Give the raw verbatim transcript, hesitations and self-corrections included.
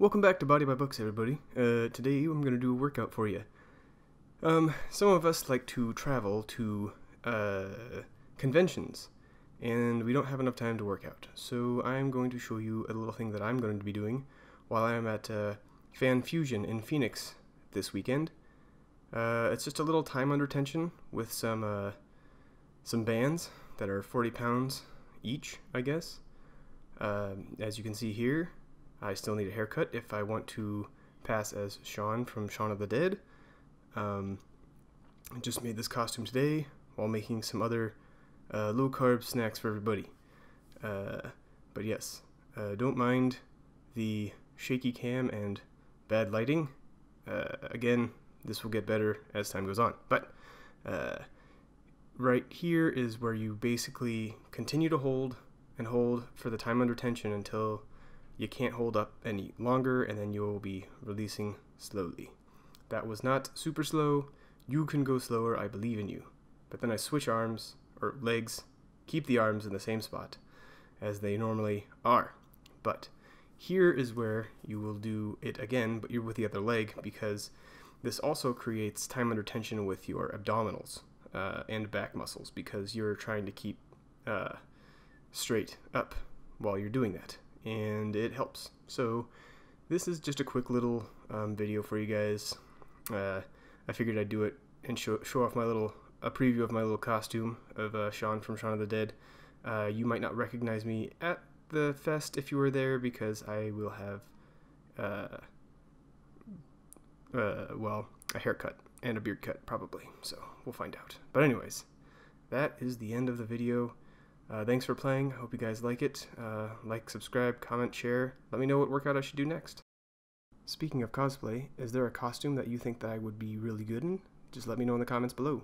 Welcome back to Body by Books, everybody. Uh, today I'm going to do a workout for you. Um, some of us like to travel to uh, conventions, and we don't have enough time to work out. So I'm going to show you a little thing that I'm going to be doing while I'm at uh, Fan Fusion in Phoenix this weekend. Uh, it's just a little time under tension with some uh, some bands that are forty pounds each, I guess. Um, as you can see here, I still need a haircut if I want to pass as Shaun from Shaun of the Dead. Um, I just made this costume today while making some other uh, low-carb snacks for everybody. Uh, but yes, uh, don't mind the shaky cam and bad lighting. Uh, again, this will get better as time goes on. But uh, right here is where you basically continue to hold and hold for the time under tension until you can't hold up any longer, and then you'll be releasing slowly. That was not super slow. You can go slower, I believe in you. But then I switch arms, or legs, keep the arms in the same spot as they normally are. But here is where you will do it again, but you're with the other leg, because this also creates time under tension with your abdominals uh, and back muscles, because you're trying to keep uh, straight up while you're doing that. And it helps. So this is just a quick little um, video for you guys. Uh, I figured I'd do it and show, show off my little a preview of my little costume of uh, Shaun from Shaun of the Dead. Uh, you might not recognize me at the fest if you were there, because I will have uh, uh, well, a haircut and a beard cut probably. So we'll find out. But anyways, that is the end of the video. Uh, thanks for playing. Hope you guys like it. Uh, like, subscribe, comment, share. Let me know what workout I should do next. Speaking of cosplay, is there a costume that you think that I would be really good in? Just let me know in the comments below.